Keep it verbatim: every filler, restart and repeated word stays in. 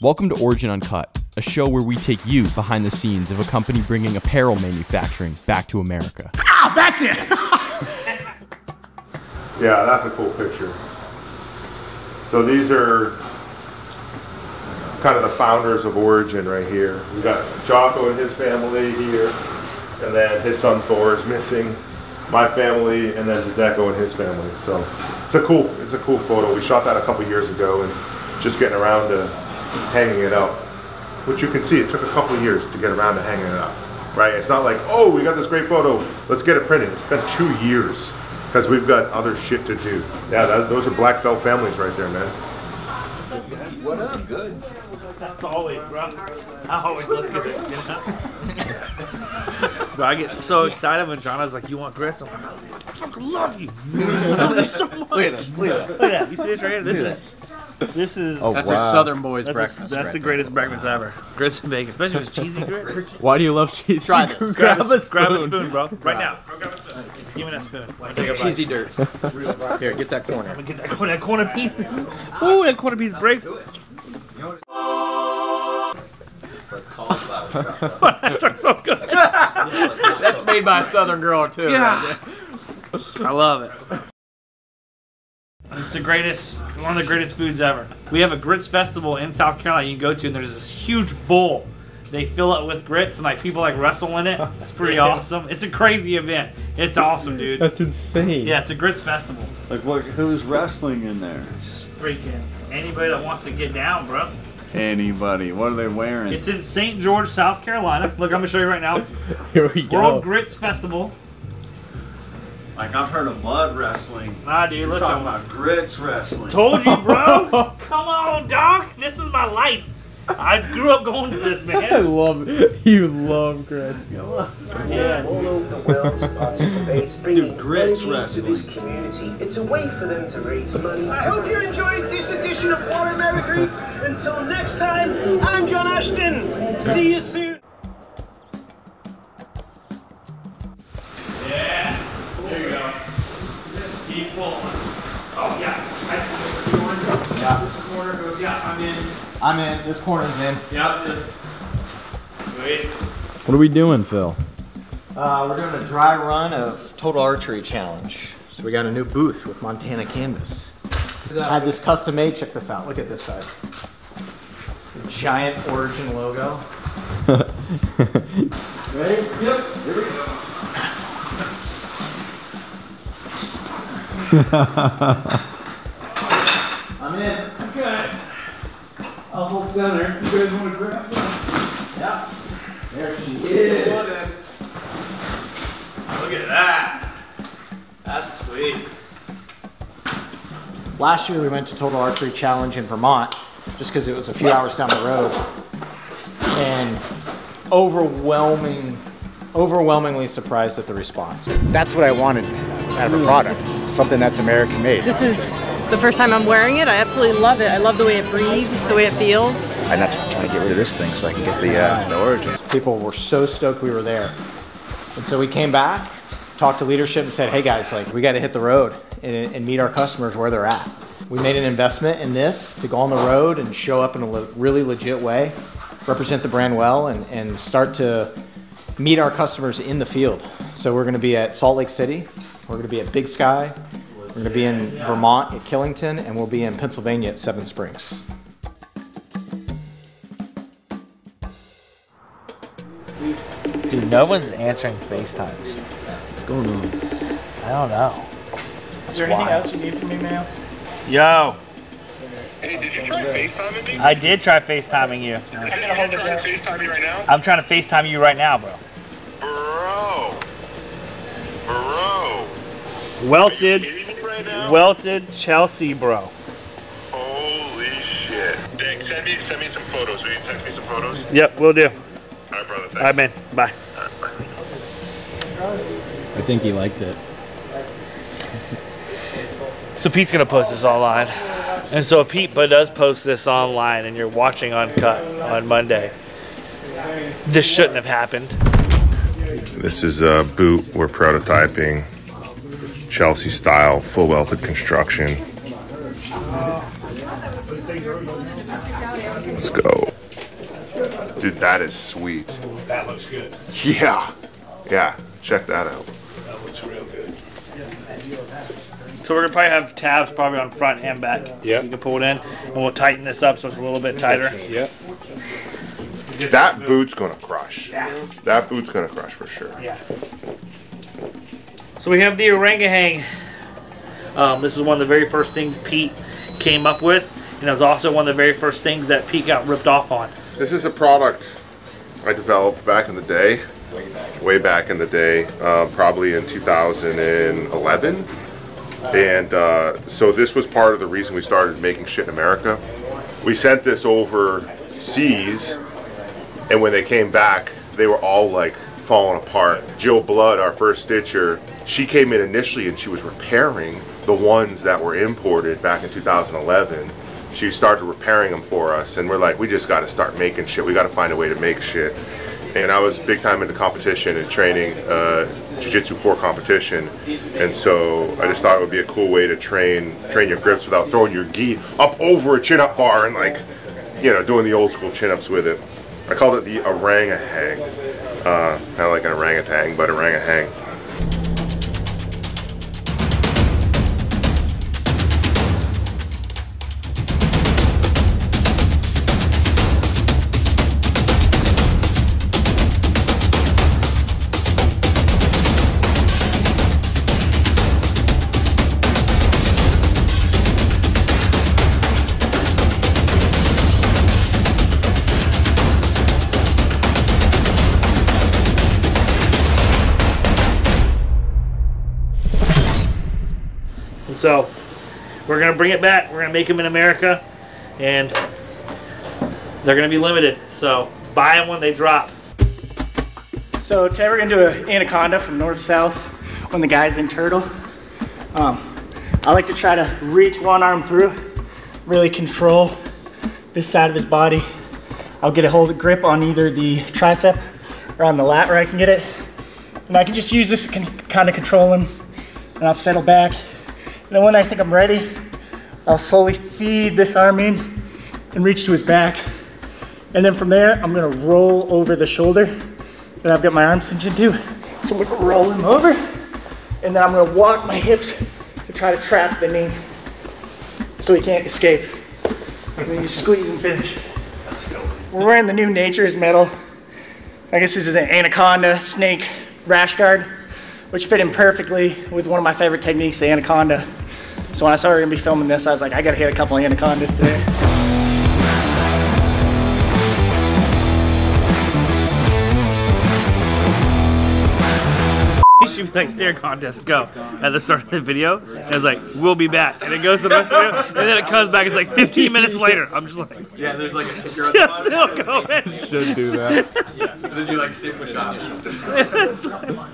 Welcome to Origin Uncut, a show where we take you behind the scenes of a company bringing apparel manufacturing back to America. Ah, that's it! Yeah, that's a cool picture. So these are kind of the founders of Origin right here. We got Jocko and his family here, and then his son Thor is missing, my family, and then Deco and his family. So it's a cool, it's a cool photo. We shot that a couple years ago, and just getting around to hanging it up, which you can see it took a couple years to get around to hanging it up. Right? It's not like, oh, we got this great photo, let's get it printed. It's been two years because we've got other shit to do. Yeah, that, those are black belt families right there, man. What up? Good. That's always, bro. I always look at it. You know? Bro, I get so excited when John's like, "You want grits?" I'm like, "I fucking love you. I love you so much." Look at that. Look at that. Look at that. You see this right here? This is. This is oh, that's wow. Our Southern boys' that's breakfast. A, that's right the greatest there. Breakfast ever. Grits and bacon, especially with cheesy grits. Why do you love cheese? Try this. Grab, grab, a, spoon. grab a spoon, bro. Right now. Bro, grab a spoon. Give me that spoon. Like, take cheesy dirt. Here, get that corner. I'm gonna get that corner. That corner piece is. Ooh, that corner piece breaks. That's so good. That's made by a Southern girl too. Yeah. Right there. I love it. It's the greatest, one of the greatest foods ever. We have a grits festival in South Carolina you can go to, and there's this huge bowl. They fill it with grits, and like people like wrestle in it. It's pretty awesome. It's a crazy event. It's awesome, dude. That's insane. Yeah, it's a grits festival. Like, what? Who's wrestling in there? Just freaking anybody that wants to get down, bro. Anybody. What are they wearing? It's in Saint George, South Carolina. Look, I'm gonna show you right now. Here we go. World Grits Festival. Like, I've heard of mud wrestling. Nah, dude, listen. Talking about grits wrestling. Told you, bro. Come on, Doc. This is my life. I grew up going to this, man. I love it. You love grits. Yeah. Yeah. All over the world to participate, bringing grits wrestling to this community. It's a way for them to raise money. I hope you enjoyed this edition of War America Eats. Until next time, I'm John Ashton. See you soon. Oh yeah, that's the corner. Yeah. This corner goes, yeah, I'm in. I'm in. This corner's in. Yeah, this. Sweet. What are we doing, Phil? Uh, we're doing a dry run of Total Archery Challenge. So we got a new booth with Montana Canvas. I had this custom made. Check this out. Look at this side. The giant Origin logo. Ready? Yep. Here we go. I'm in. I'm good. I'll hold center. You guys want to grab one? Yeah. There she is. Look at that. That's sweet. Last year we went to Total Archery Challenge in Vermont just because it was a few hours down the road. And overwhelming, overwhelmingly surprised at the response. That's what I wanted out of a product. Something that's American made. This is the first time I'm wearing it. I absolutely love it. I love the way it breathes, the way it feels. I'm not trying to get rid of this thing so I can get the, uh, the Origin. People were so stoked we were there. And so we came back, talked to leadership and said, hey guys, like we got to hit the road and, and meet our customers where they're at. We made an investment in this to go on the road and show up in a le really legit way, represent the brand well, and, and start to meet our customers in the field. So we're going to be at Salt Lake City. We're going to be at Big Sky, we're going to be in Vermont at Killington, and we'll be in Pennsylvania at Seven Springs. Dude, no one's answering FaceTimes. What's going on? I don't know. Is there anything else you need from me, ma'am? Yo. Hey, did you try FaceTiming me? I did try FaceTiming you. I'm trying to FaceTime you right now? I'm trying to FaceTime you right now, bro. Bro. Bro. Welted, right now? Welted Chelsea, bro. Holy shit. Dang, send me, send me some photos. Will you text me some photos? Yep, will do. All right, brother, thanks. All right, man, bye. All right, bye. I think he liked it. So Pete's gonna post this online. And so if Pete does post this online and you're watching Uncut on Monday, this shouldn't have happened. This is a boot we're prototyping. Chelsea style, full welted construction. Let's go. Dude, that is sweet. That looks good. Yeah. Yeah. Check that out. That looks real good. So we're going to probably have tabs probably on front and back. Yeah. So you can pull it in. And we'll tighten this up so it's a little bit tighter. Yep. That move. boot's going to crush. Yeah. That boot's going to crush for sure. Yeah. So we have the Orangahang. Um, this is one of the very first things Pete came up with. And it was also one of the very first things that Pete got ripped off on. This is a product I developed back in the day. Way back, way back in the day, uh, probably in two thousand eleven. And uh, so this was part of the reason we started making shit in America. We sent this overseas, and when they came back, they were all like falling apart. Jill Blood, our first stitcher, she came in initially and she was repairing the ones that were imported back in two thousand eleven. She started repairing them for us, and we're like, we just got to start making shit. We got to find a way to make shit. And I was big time into competition and training, uh, jiu-jitsu for competition, and so I just thought it would be a cool way to train train your grips without throwing your gi up over a chin-up bar and, like, you know, doing the old school chin-ups with it. I called it the Orangahang, uh, kind of like an orangutan, but Orangahang. So we're going to bring it back. We're going to make them in America, and they're going to be limited. So buy them when they drop. So today we're going to do an Anaconda from north-south on the guys in Turtle. Um, I like to try to reach one arm through, really control this side of his body. I'll get a hold of grip on either the tricep or on the lat where I can get it. And I can just use this to kind of control him, and I'll settle back. And then when I think I'm ready, I'll slowly feed this arm in and reach to his back. And then from there, I'm gonna roll over the shoulder that I've got my arms tension to. So I'm gonna roll him over, and then I'm gonna walk my hips to try to trap the knee so he can't escape. And then you squeeze and finish. We're wearing the new Nature's Metal. I guess this is an Anaconda snake rash guard, which fit in perfectly with one of my favorite techniques, the Anaconda. So when I started gonna be filming this, I was like, I gotta hit a couple of Anacondas today. She was like, stare contest, go. At the start of the video, and I was like, we'll be back. And it goes to the rest of the video, and then it comes back, it's like fifteen minutes later. I'm just like, yeah, there's like a ticker on the bottom. Still going. Should do that. Yeah, then you like sit with it.